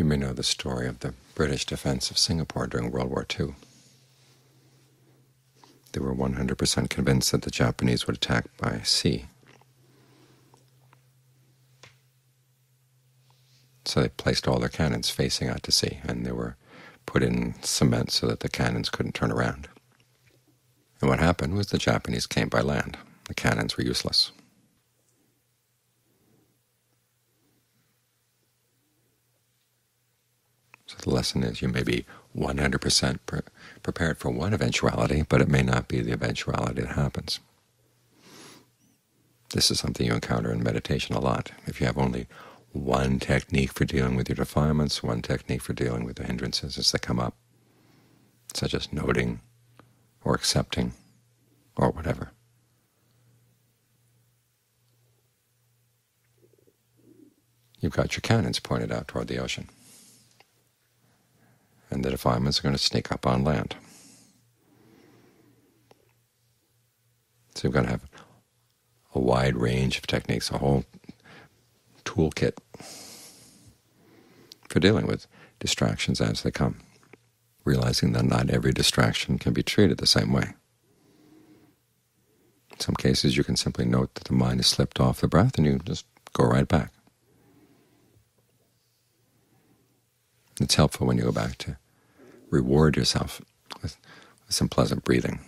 You may know the story of the British defense of Singapore during World War II. They were 100% convinced that the Japanese would attack by sea. So they placed all their cannons facing out to sea, and they were put in cement so that the cannons couldn't turn around. And what happened was the Japanese came by land. The cannons were useless. So the lesson is you may be 100% prepared for one eventuality, but it may not be the eventuality that happens. This is something you encounter in meditation a lot. If you have only one technique for dealing with your defilements, one technique for dealing with the hindrances as they come up, such as noting or accepting or whatever, you've got your cannons pointed out toward the ocean, and the defilements are going to sneak up on land. So you've got to have a wide range of techniques, a whole toolkit for dealing with distractions as they come, realizing that not every distraction can be treated the same way. In some cases you can simply note that the mind has slipped off the breath and you just go right back. It's helpful when you go back to reward yourself with some pleasant breathing.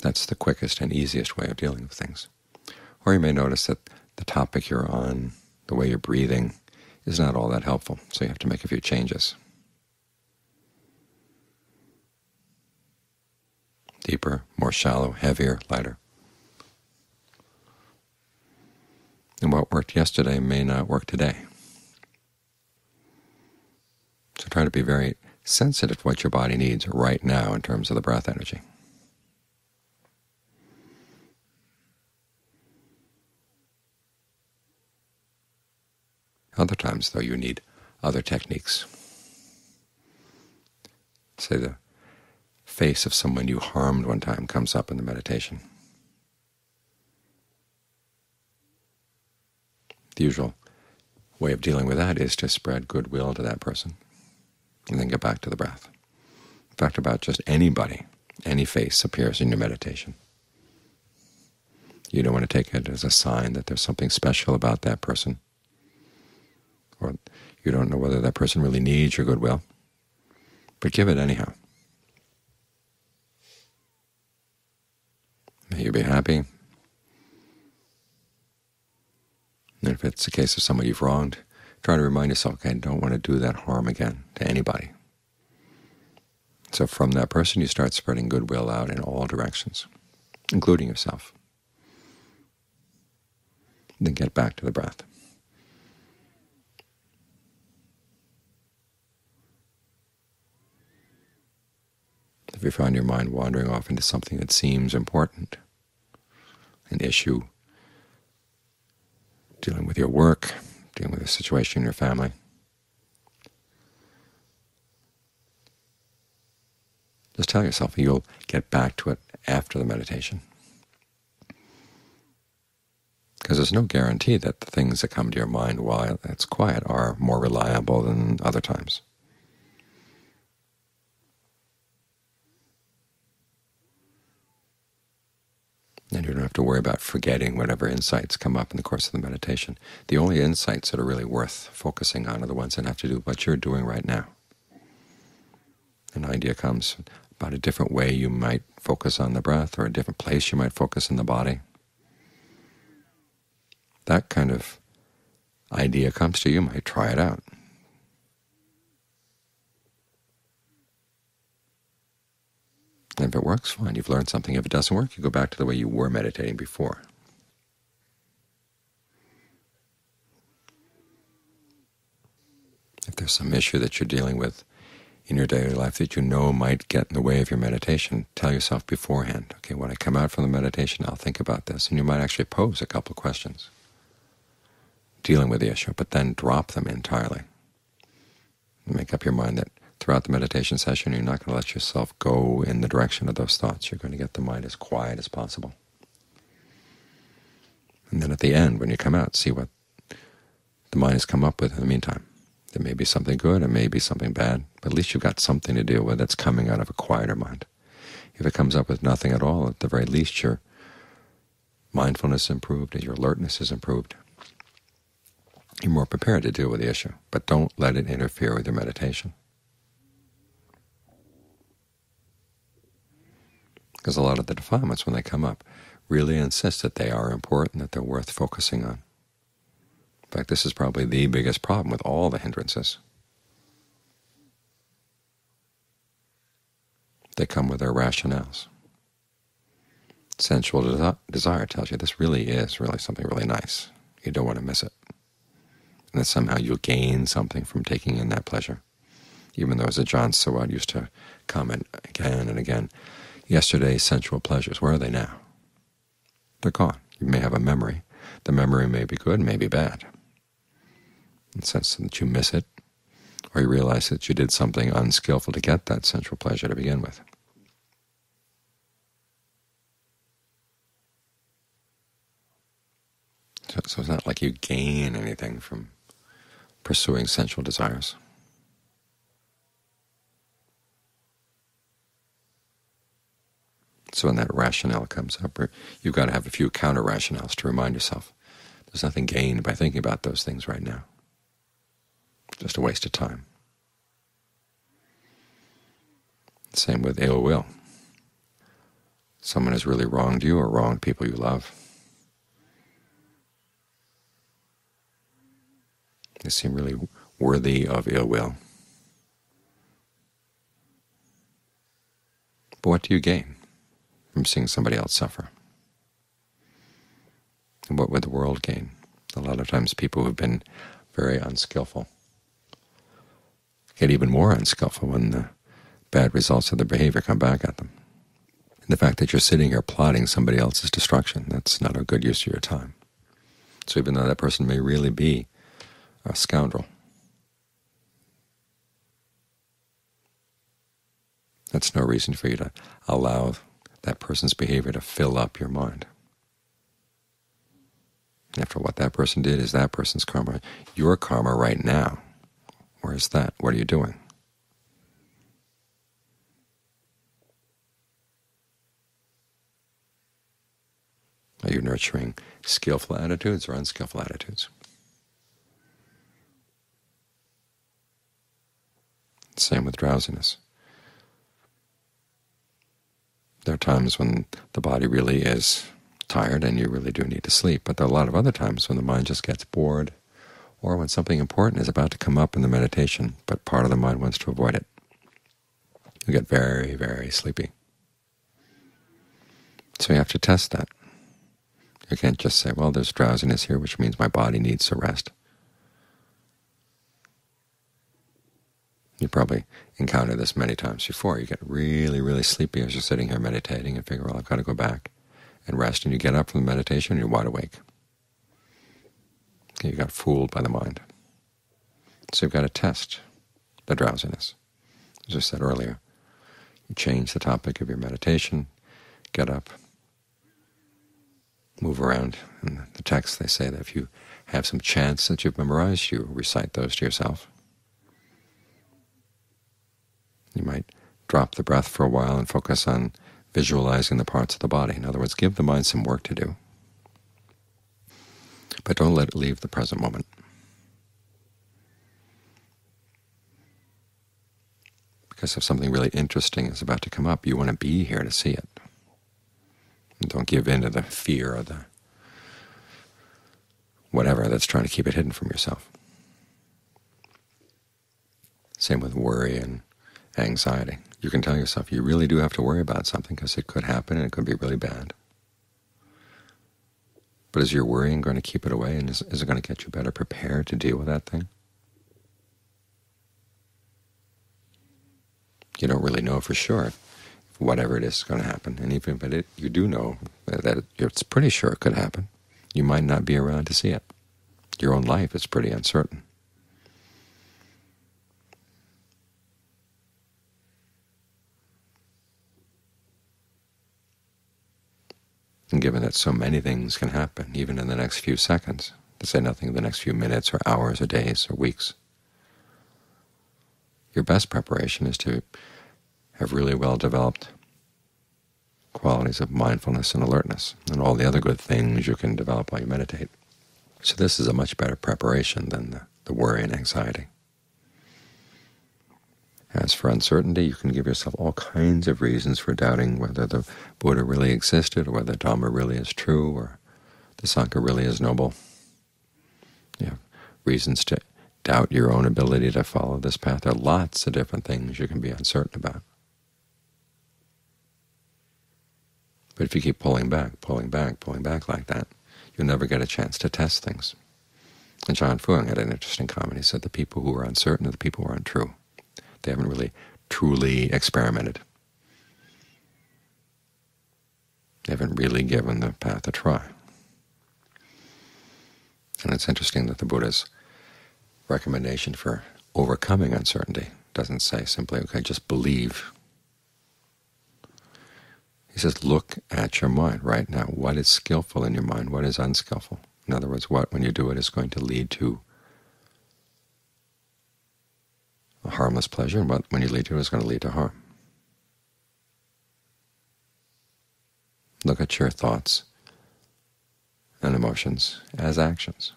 That's the quickest and easiest way of dealing with things. Or you may notice that the topic you're on, the way you're breathing, is not all that helpful, so you have to make a few changes. Deeper, more shallow, heavier, lighter. And what worked yesterday may not work today. So try to be very sensitive to what your body needs right now in terms of the breath energy. Other times, though, you need other techniques. Say the face of someone you harmed one time comes up in the meditation. The usual way of dealing with that is to spread goodwill to that person and then get back to the breath. In fact, about just anybody, any face appears in your meditation. You don't want to take it as a sign that there's something special about that person, or you don't know whether that person really needs your goodwill, but give it anyhow. May you be happy. And if it's a case of somebody you've wronged, try to remind yourself, okay, I don't want to do that harm again to anybody. So from that person you start spreading goodwill out in all directions, including yourself. Then get back to the breath. If you find your mind wandering off into something that seems important, an issue, dealing with your work, dealing with a situation in your family, just tell yourself you'll get back to it after the meditation. Because there's no guarantee that the things that come to your mind while it's quiet are more reliable than other times. And you don't have to worry about forgetting whatever insights come up in the course of the meditation. The only insights that are really worth focusing on are the ones that have to do with what you're doing right now. An idea comes about a different way you might focus on the breath, or a different place you might focus in the body. That kind of idea comes to you, you might try it out. And if it works, fine, you've learned something. If it doesn't work, you go back to the way you were meditating before. If there's some issue that you're dealing with in your daily life that you know might get in the way of your meditation, tell yourself beforehand, okay, when I come out from the meditation, I'll think about this. And you might actually pose a couple of questions dealing with the issue, but then drop them entirely. Make up your mind that throughout the meditation session, you're not going to let yourself go in the direction of those thoughts. You're going to get the mind as quiet as possible. And then at the end, when you come out, see what the mind has come up with in the meantime. There may be something good, it may be something bad, but at least you've got something to deal with that's coming out of a quieter mind. If it comes up with nothing at all, at the very least your mindfulness is improved and your alertness is improved. You're more prepared to deal with the issue, but don't let it interfere with your meditation. Because a lot of the defilements, when they come up, really insist that they are important, that they're worth focusing on. In fact, this is probably the biggest problem with all the hindrances. They come with their rationales. Sensual desire tells you this really is something really nice. You don't want to miss it. And that somehow you'll gain something from taking in that pleasure. Even though, as Ajaan Suwat used to comment again and again, yesterday's sensual pleasures, where are they now? They're gone. You may have a memory. The memory may be good, may be bad. In the sense that you miss it, or you realize that you did something unskillful to get that sensual pleasure to begin with. So it's not like you gain anything from pursuing sensual desires. So when that rationale comes up, you've got to have a few counter-rationales to remind yourself there's nothing gained by thinking about those things right now. Just a waste of time. Same with ill will. Someone has really wronged you or wronged people you love. They seem really worthy of ill will. But what do you gain from seeing somebody else suffer? And what would the world gain? A lot of times people who have been very unskillful get even more unskillful when the bad results of their behavior come back at them. And the fact that you're sitting here plotting somebody else's destruction, that's not a good use of your time. So even though that person may really be a scoundrel, that's no reason for you to allow that person's behavior to fill up your mind. After what that person did is that person's karma. Your karma right now, where is that? What are you doing? Are you nurturing skillful attitudes or unskillful attitudes? Same with drowsiness. There are times when the body really is tired and you really do need to sleep, but there are a lot of other times when the mind just gets bored, or when something important is about to come up in the meditation, but part of the mind wants to avoid it. You get very, very sleepy. So you have to test that. You can't just say, well, there's drowsiness here, which means my body needs to rest. You probably encounter this many times before. You get really, really sleepy as you're sitting here meditating and figure, well, I've got to go back and rest. And you get up from the meditation and you're wide awake. You got fooled by the mind. So you've got to test the drowsiness. As I said earlier, you change the topic of your meditation, get up, move around. In the text they say that if you have some chants that you've memorized, you recite those to yourself. You might drop the breath for a while and focus on visualizing the parts of the body. In other words, give the mind some work to do, but don't let it leave the present moment. Because if something really interesting is about to come up, you want to be here to see it. And don't give in to the fear or the whatever that's trying to keep it hidden from yourself. Same with worry and anxiety. You can tell yourself you really do have to worry about something because it could happen and it could be really bad. But is your worrying going to keep it away, and is it going to get you better prepared to deal with that thing? You don't really know for sure if whatever it is going to happen, and even if you do know that it's pretty sure it could happen, you might not be around to see it. Your own life is pretty uncertain. And given that so many things can happen, even in the next few seconds, to say nothing of the next few minutes or hours or days or weeks, your best preparation is to have really well-developed qualities of mindfulness and alertness, and all the other good things you can develop while you meditate. So this is a much better preparation than the worry and anxiety. As for uncertainty, you can give yourself all kinds of reasons for doubting whether the Buddha really existed, or whether Dhamma really is true, or the Sangha really is noble. You have reasons to doubt your own ability to follow this path. There are lots of different things you can be uncertain about. But if you keep pulling back like that, you'll never get a chance to test things. And John Fuang had an interesting comment. He said the people who are uncertain are the people who are untrue. They haven't really truly experimented. They haven't really given the path a try. And it's interesting that the Buddha's recommendation for overcoming uncertainty doesn't say simply, okay, just believe. He says, look at your mind right now. What is skillful in your mind? What is unskillful? In other words, what, when you do it, is going to lead to a harmless pleasure, and what, when you lead to it, is going to lead to harm. Look at your thoughts and emotions as actions,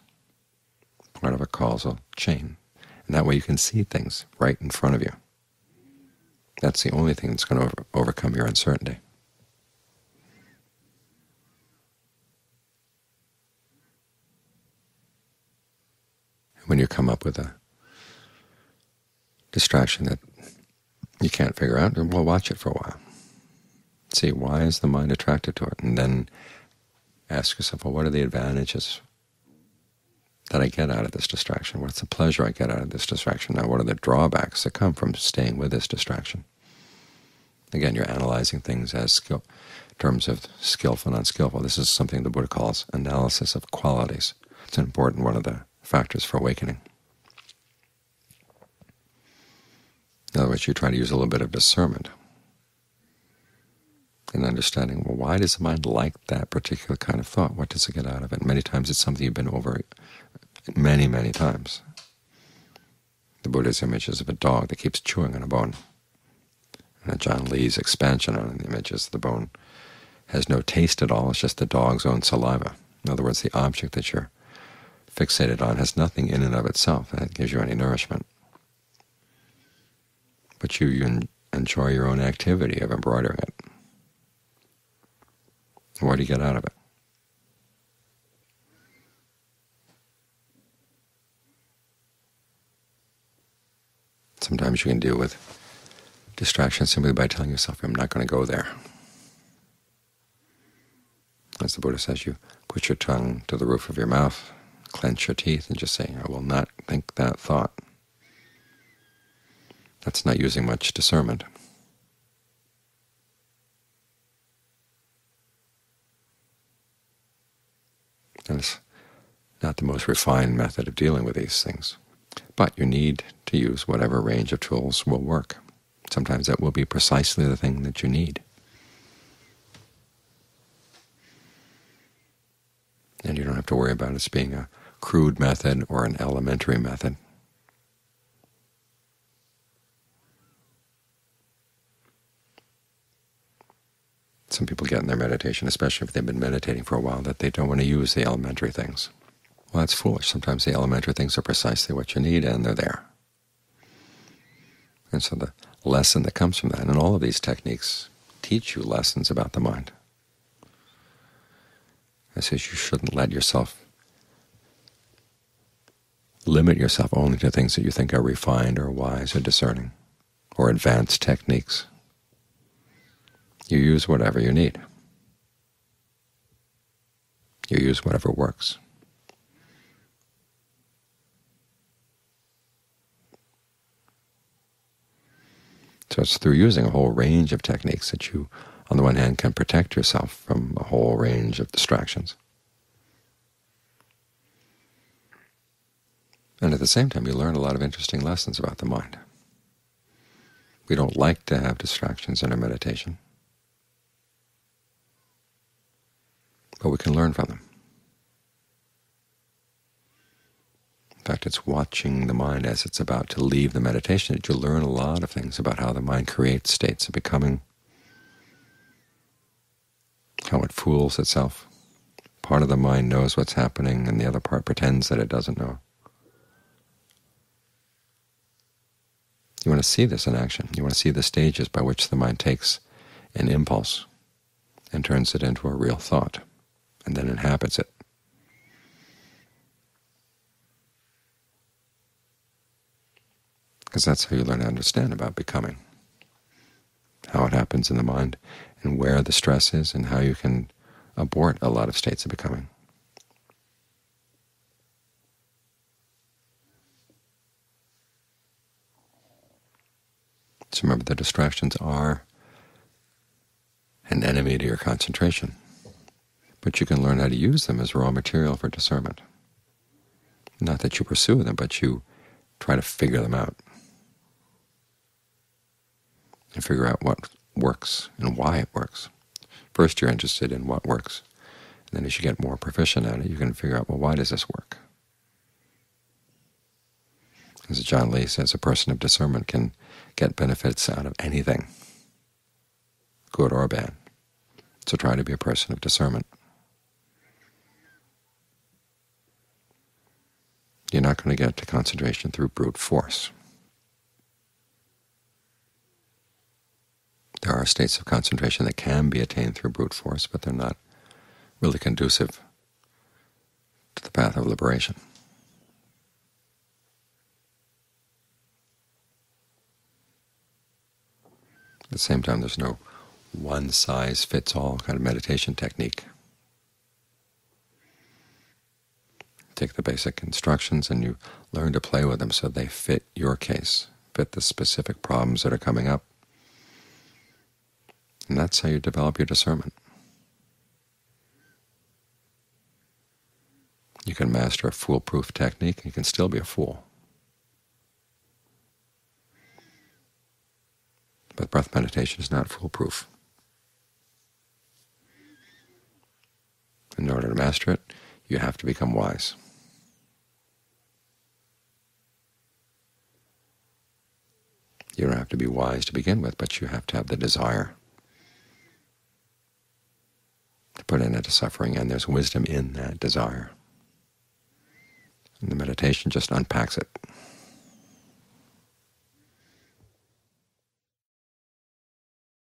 part of a causal chain. And that way you can see things right in front of you. That's the only thing that's going to overcome your uncertainty. When you come up with a distraction that you can't figure out, well, watch it for a while. See, why is the mind attracted to it? And then ask yourself, well, what are the advantages that I get out of this distraction? What's the pleasure I get out of this distraction? Now, what are the drawbacks that come from staying with this distraction? Again, you're analyzing things in terms of skillful and unskillful. This is something the Buddha calls analysis of qualities. It's an important one of the factors for awakening. In other words, you try to use a little bit of discernment in understanding, well, why does the mind like that particular kind of thought? What does it get out of it? Many times it's something you've been over many, many times. The Buddha's image is of a dog that keeps chewing on a bone. And John Lee's expansion on the image is the bone has no taste at all, it's just the dog's own saliva. In other words, the object that you're fixated on has nothing in and of itself that gives you any nourishment. But you enjoy your own activity of embroidering it. What do you get out of it? Sometimes you can deal with distraction simply by telling yourself, I'm not going to go there. As the Buddha says, you put your tongue to the roof of your mouth, clench your teeth, and just say, I will not think that thought. That's not using much discernment. And it's not the most refined method of dealing with these things. But you need to use whatever range of tools will work. Sometimes that will be precisely the thing that you need. And you don't have to worry about it being a crude method or an elementary method. Some people get in their meditation, especially if they've been meditating for a while, that they don't want to use the elementary things. Well, that's foolish. Sometimes the elementary things are precisely what you need, and they're there. And so the lesson that comes from that, and all of these techniques teach you lessons about the mind. It says you shouldn't let yourself limit yourself only to things that you think are refined or wise or discerning or advanced techniques. You use whatever you need. You use whatever works. So it's through using a whole range of techniques that you, on the one hand, can protect yourself from a whole range of distractions. And at the same time, you learn a lot of interesting lessons about the mind. We don't like to have distractions in our meditation. but we can learn from them. In fact, it's watching the mind as it's about to leave the meditation that you learn a lot of things about how the mind creates states of becoming, how it fools itself. Part of the mind knows what's happening, and the other part pretends that it doesn't know. You want to see this in action. You want to see the stages by which the mind takes an impulse and turns it into a real thought, and then inhabits it. Because that's how you learn to understand about becoming, how it happens in the mind, and where the stress is, and how you can abort a lot of states of becoming. So remember, the distractions are an enemy to your concentration, but you can learn how to use them as raw material for discernment. Not that you pursue them, but you try to figure them out and figure out what works and why it works. First you're interested in what works, and then as you get more proficient at it, you can figure out, well, why does this work? As John Lee says, a person of discernment can get benefits out of anything, good or bad. So try to be a person of discernment. You're not going to get to concentration through brute force. There are states of concentration that can be attained through brute force, but they're not really conducive to the path of liberation. At the same time, there's no one-size-fits-all kind of meditation technique. Take the basic instructions and you learn to play with them so they fit your case, fit the specific problems that are coming up. And that's how you develop your discernment. You can master a foolproof technique, and you can still be a fool. But breath meditation is not foolproof. In order to master it, you have to become wise. You don't have to be wise to begin with, but you have to have the desire to put an end to suffering, and there's wisdom in that desire. And the meditation just unpacks it.